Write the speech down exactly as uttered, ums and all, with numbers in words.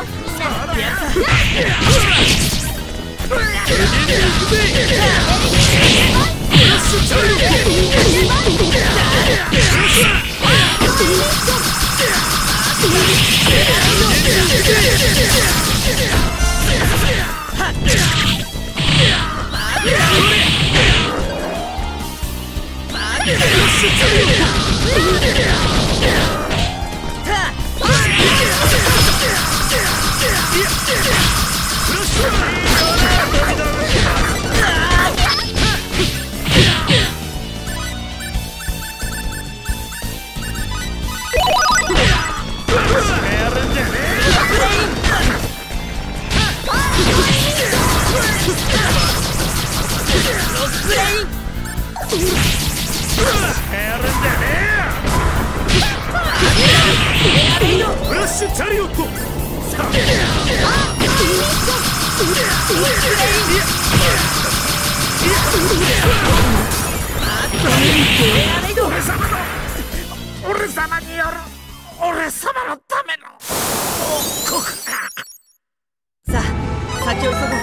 先を急ごう。